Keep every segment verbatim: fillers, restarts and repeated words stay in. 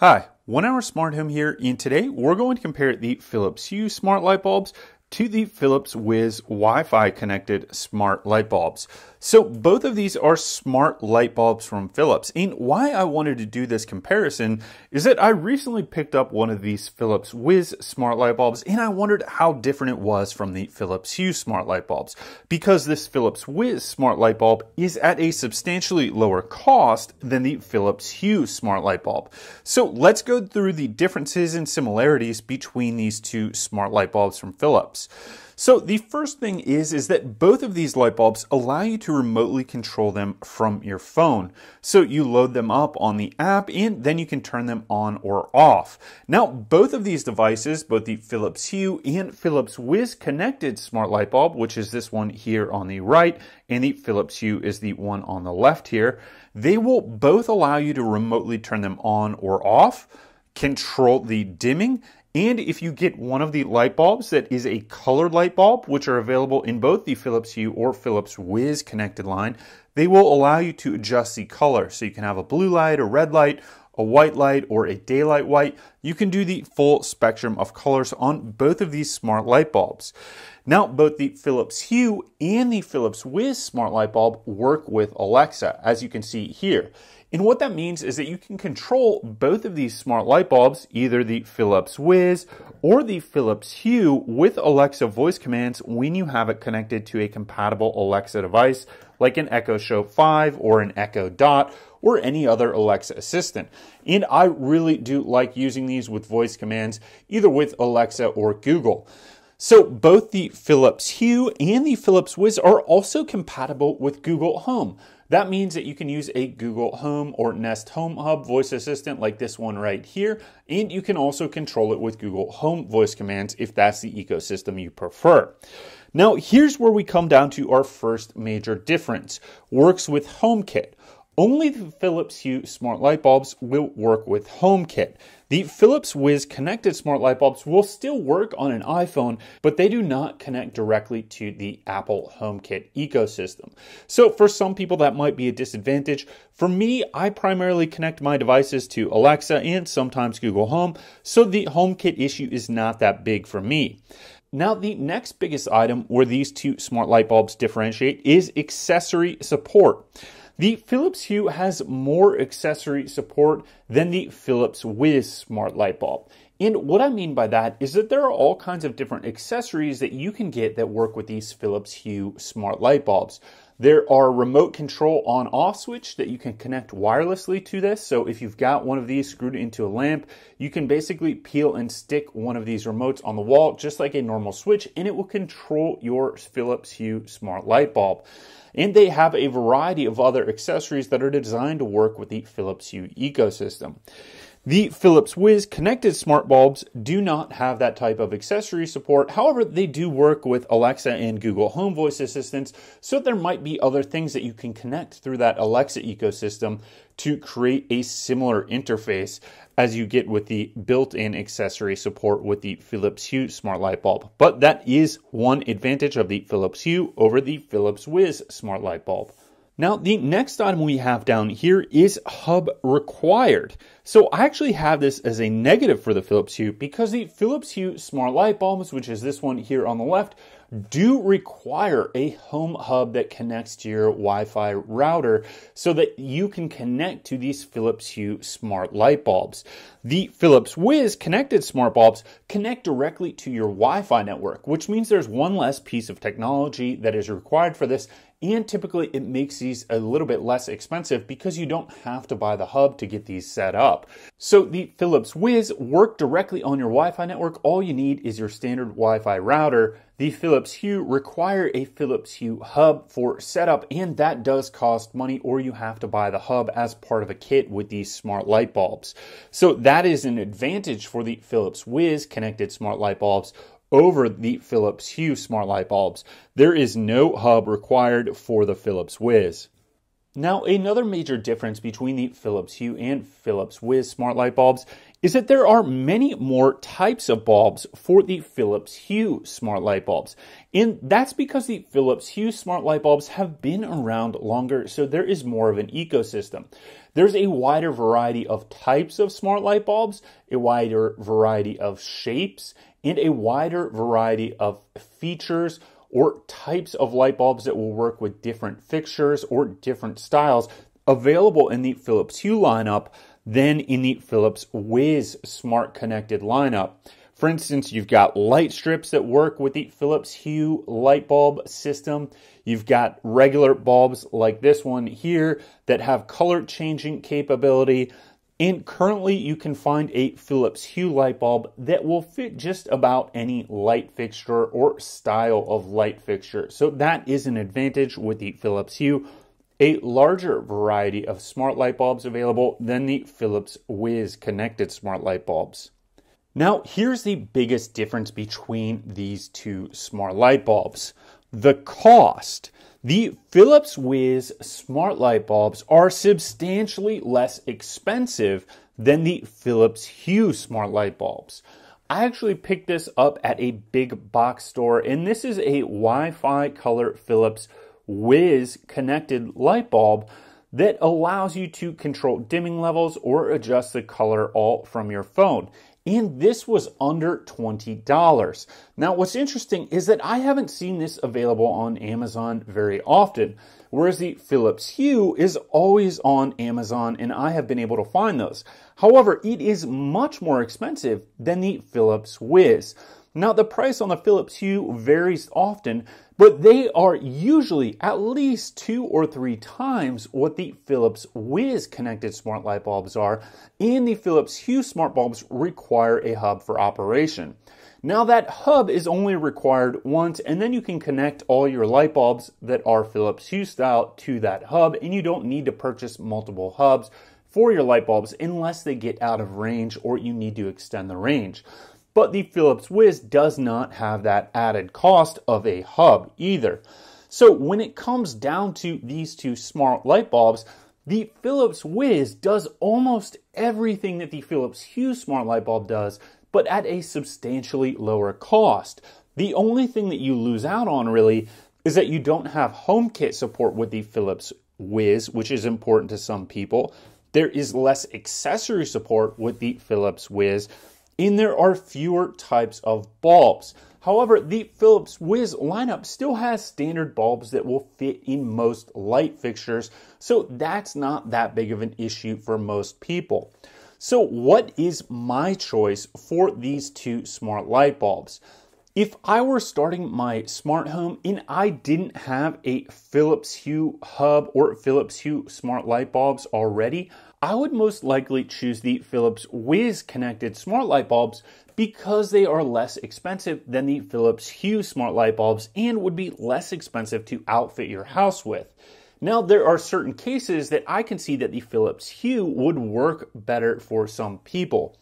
Hi, One Hour Smart Home here, and today we're going to compare the Philips Hue smart light bulbs to the Philips Wiz Wi-Fi connected smart light bulbs. So both of these are smart light bulbs from Philips, and why I wanted to do this comparison is that I recently picked up one of these Philips Wiz smart light bulbs, and I wondered how different it was from the Philips Hue smart light bulbs, because this Philips Wiz smart light bulb is at a substantially lower cost than the Philips Hue smart light bulb. So let's go through the differences and similarities between these two smart light bulbs from Philips. So the first thing is, is that both of these light bulbs allow you to remotely control them from your phone. So you load them up on the app and then you can turn them on or off. Now, both of these devices, both the Philips Hue and Philips Wiz connected smart light bulb, which is this one here on the right, and the Philips Hue is the one on the left here, they will both allow you to remotely turn them on or off, control the dimming, and if you get one of the light bulbs that is a colored light bulb, which are available in both the Philips Hue or Philips Wiz connected line, they will allow you to adjust the color. So you can have a blue light, a red light, a white light, or a daylight white. You can do the full spectrum of colors on both of these smart light bulbs. Now, both the Philips Hue and the Philips Wiz smart light bulb work with Alexa, as you can see here. And what that means is that you can control both of these smart light bulbs, either the Philips Wiz or the Philips Hue, with Alexa voice commands when you have it connected to a compatible Alexa device, like an Echo Show five or an Echo Dot or any other Alexa assistant. And I really do like using these with voice commands, either with Alexa or Google. So both the Philips Hue and the Philips Wiz are also compatible with Google Home. That means that you can use a Google Home or Nest Home Hub voice assistant like this one right here, and you can also control it with Google Home voice commands if that's the ecosystem you prefer. Now, here's where we come down to our first major difference. Works with HomeKit. Only the Philips Hue smart light bulbs will work with HomeKit. The Philips Wiz connected smart light bulbs will still work on an iPhone, but they do not connect directly to the Apple HomeKit ecosystem. So for some people that might be a disadvantage. For me, I primarily connect my devices to Alexa and sometimes Google Home, so the HomeKit issue is not that big for me. Now, the next biggest item where these two smart light bulbs differentiate is accessory support. The Philips Hue has more accessory support than the Philips Wiz smart light bulb. And what I mean by that is that there are all kinds of different accessories that you can get that work with these Philips Hue smart light bulbs. There are remote control on-off switch that you can connect wirelessly to this. So if you've got one of these screwed into a lamp, you can basically peel and stick one of these remotes on the wall, just like a normal switch, and it will control your Philips Hue smart light bulb. And they have a variety of other accessories that are designed to work with the Philips Hue ecosystem. The Philips Wiz connected smart bulbs do not have that type of accessory support. However, they do work with Alexa and Google Home voice assistants, so there might be other things that you can connect through that Alexa ecosystem to create a similar interface as you get with the built-in accessory support with the Philips Hue smart light bulb. But that is one advantage of the Philips Hue over the Philips Wiz smart light bulb. Now, the next item we have down here is hub required. So I actually have this as a negative for the Philips Hue, because the Philips Hue smart light bulbs, which is this one here on the left, do require a home hub that connects to your Wi-Fi router so that you can connect to these Philips Hue smart light bulbs. The Philips Wiz connected smart bulbs connect directly to your Wi-Fi network, which means there's one less piece of technology that is required for this, and typically it makes these a little bit less expensive because you don't have to buy the hub to get these set up. So the Philips Wiz work directly on your Wi-Fi network. All you need is your standard Wi-Fi router. The Philips Hue require a Philips Hue hub for setup, and that does cost money, or you have to buy the hub as part of a kit with these smart light bulbs. So that is an advantage for the Philips Wiz connected smart light bulbs over the Philips Hue smart light bulbs. There is no hub required for the Philips Wiz. Now, another major difference between the Philips Hue and Philips Wiz smart light bulbs is that there are many more types of bulbs for the Philips Hue smart light bulbs. And that's because the Philips Hue smart light bulbs have been around longer, so there is more of an ecosystem. There's a wider variety of types of smart light bulbs, a wider variety of shapes, and a wider variety of features or types of light bulbs that will work with different fixtures or different styles available in the Philips Hue lineup than in the Philips Wiz smart connected lineup. For instance, you've got light strips that work with the Philips Hue light bulb system. You've got regular bulbs like this one here that have color changing capability. And currently you can find a Philips Hue light bulb that will fit just about any light fixture or style of light fixture. So that is an advantage with the Philips Hue, a larger variety of smart light bulbs available than the Philips Wiz connected smart light bulbs. Now, here's the biggest difference between these two smart light bulbs: the cost. The Philips Wiz smart light bulbs are substantially less expensive than the Philips Hue smart light bulbs. I actually picked this up at a big box store, and this is a Wi-Fi color Philips Wiz connected light bulb that allows you to control dimming levels or adjust the color all from your phone. And this was under twenty dollars. Now, what's interesting is that I haven't seen this available on Amazon very often, whereas the Philips Hue is always on Amazon and I have been able to find those. However, it is much more expensive than the Philips Wiz. Now, the price on the Philips Hue varies often, but they are usually at least two or three times what the Philips Wiz connected smart light bulbs are, and the Philips Hue smart bulbs require a hub for operation. Now, that hub is only required once, and then you can connect all your light bulbs that are Philips Hue style to that hub, and you don't need to purchase multiple hubs for your light bulbs unless they get out of range or you need to extend the range. But the Philips Wiz does not have that added cost of a hub either. So when it comes down to these two smart light bulbs, the Philips Wiz does almost everything that the Philips Hue smart light bulb does, but at a substantially lower cost. The only thing that you lose out on really is that you don't have HomeKit support with the Philips Wiz, which is important to some people. There is less accessory support with the Philips Wiz, and there are fewer types of bulbs. However, the Philips Wiz lineup still has standard bulbs that will fit in most light fixtures, so that's not that big of an issue for most people. So what is my choice for these two smart light bulbs? If I were starting my smart home and I didn't have a Philips Hue hub or Philips Hue smart light bulbs already, I would most likely choose the Philips Wiz connected smart light bulbs because they are less expensive than the Philips Hue smart light bulbs and would be less expensive to outfit your house with. Now, there are certain cases that I can see that the Philips Hue would work better for some people.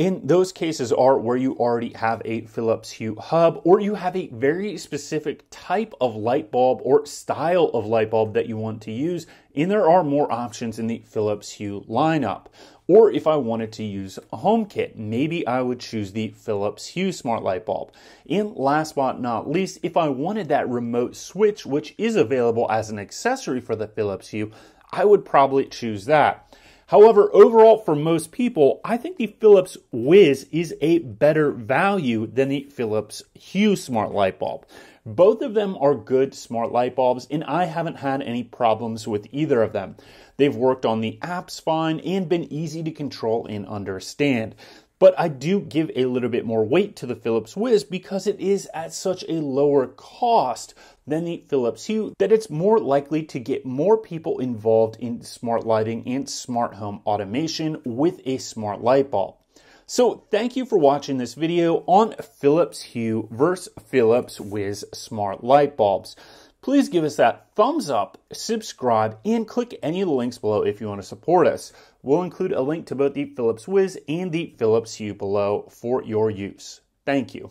And those cases are where you already have a Philips Hue hub or you have a very specific type of light bulb or style of light bulb that you want to use, and there are more options in the Philips Hue lineup. Or if I wanted to use a HomeKit, maybe I would choose the Philips Hue smart light bulb. And last but not least, if I wanted that remote switch, which is available as an accessory for the Philips Hue, I would probably choose that. However, overall, for most people, I think the Philips Wiz is a better value than the Philips Hue smart light bulb. Both of them are good smart light bulbs, and I haven't had any problems with either of them. They've worked on the apps fine and been easy to control and understand. But I do give a little bit more weight to the Philips Wiz because it is at such a lower cost than the Philips Hue that it's more likely to get more people involved in smart lighting and smart home automation with a smart light bulb. So thank you for watching this video on Philips Hue versus Philips Wiz smart light bulbs. Please give us that thumbs up, subscribe, and click any of the links below if you want to support us. We'll include a link to both the Philips Wiz and the Philips Hue below for your use. Thank you.